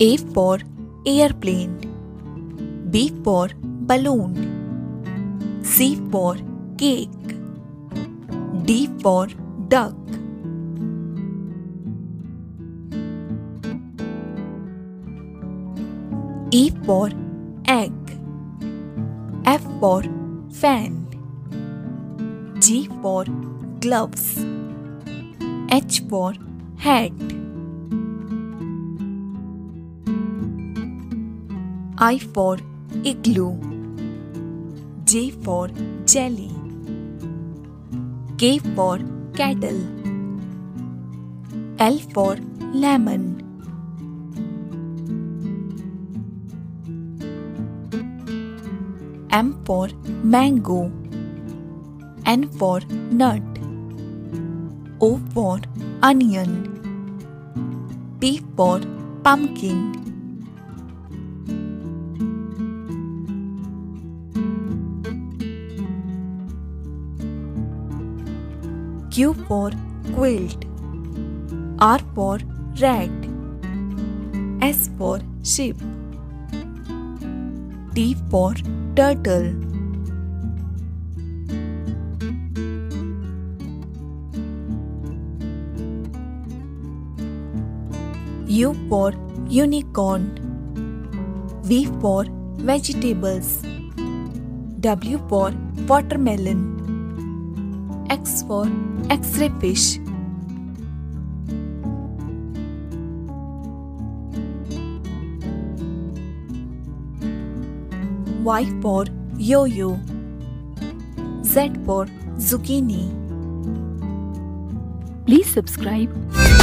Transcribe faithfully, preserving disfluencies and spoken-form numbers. A for airplane, B for balloon, C for cake, D for duck. E for egg, F for fan, G for gloves, H for head, I for igloo, J for jelly, K for kettle, L for lemon. M for mango, N for nut, O for onion, P for pumpkin, Q for quilt, R for rat, S for sheep, T for turtle, U for unicorn, V for vegetables, W for watermelon, X for X-ray fish, Y for yo-yo, Z for zucchini. Please subscribe.